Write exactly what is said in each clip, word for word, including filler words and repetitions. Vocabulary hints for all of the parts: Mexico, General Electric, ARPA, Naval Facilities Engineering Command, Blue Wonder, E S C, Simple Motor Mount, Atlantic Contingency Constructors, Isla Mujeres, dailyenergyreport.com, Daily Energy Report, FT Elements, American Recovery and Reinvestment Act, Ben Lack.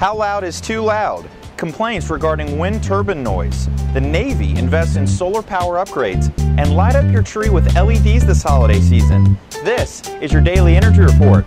How loud is too loud? Complaints regarding wind turbine noise. The Navy invests in solar power upgrades, and light up your tree with L E Ds this holiday season. This is your Daily Energy Report.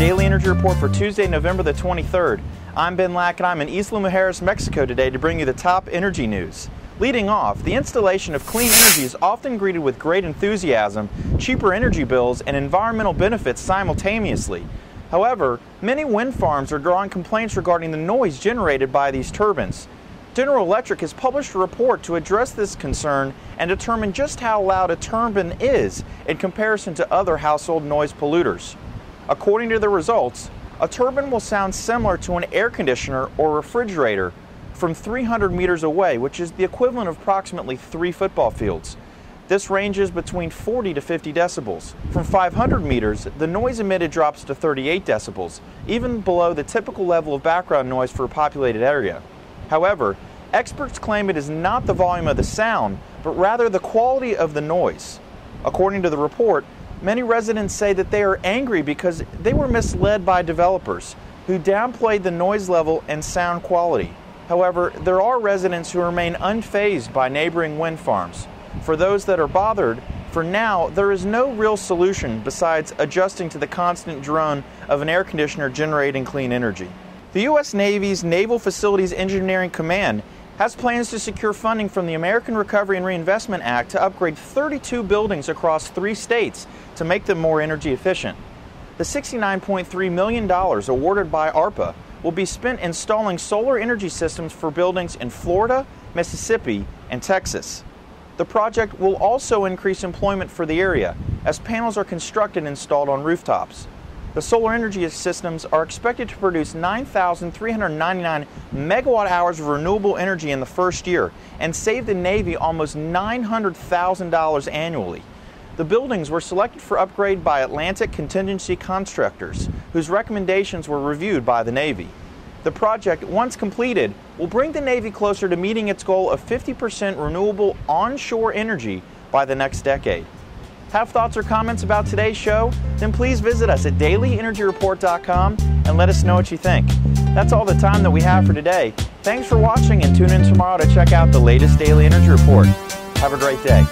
Daily Energy Report for Tuesday, November the twenty-third. I'm Ben Lack, and I'm in Isla Mujeres, Mexico today to bring you the top energy news. Leading off, the installation of clean energy is often greeted with great enthusiasm, cheaper energy bills, and environmental benefits simultaneously. However, many wind farms are drawing complaints regarding the noise generated by these turbines. General Electric has published a report to address this concern and determine just how loud a turbine is in comparison to other household noise polluters. According to the results, a turbine will sound similar to an air conditioner or refrigerator from three hundred meters away, which is the equivalent of approximately three football fields. This ranges between forty to fifty decibels. From five hundred meters, the noise emitted drops to thirty-eight decibels, even below the typical level of background noise for a populated area. However, experts claim it is not the volume of the sound, but rather the quality of the noise. According to the report, many residents say that they are angry because they were misled by developers who downplayed the noise level and sound quality. However, there are residents who remain unfazed by neighboring wind farms. For those that are bothered, for now, there is no real solution besides adjusting to the constant drone of an air conditioner generating clean energy. The U S Navy's Naval Facilities Engineering Command has plans to secure funding from the American Recovery and Reinvestment Act to upgrade thirty-two buildings across three states to make them more energy efficient. The sixty-nine point three million dollars awarded by ARPA will be spent installing solar energy systems for buildings in Florida, Mississippi, and Texas. The project will also increase employment for the area as panels are constructed and installed on rooftops. The solar energy systems are expected to produce nine thousand three hundred ninety-nine megawatt hours of renewable energy in the first year and save the Navy almost nine hundred thousand dollars annually. The buildings were selected for upgrade by Atlantic Contingency Constructors, whose recommendations were reviewed by the Navy. The project, once completed, will bring the Navy closer to meeting its goal of fifty percent renewable onshore energy by the next decade. Have thoughts or comments about today's show? Then please visit us at daily energy report dot com and let us know what you think. That's all the time that we have for today. Thanks for watching, and tune in tomorrow to check out the latest Daily Energy Report. Have a great day.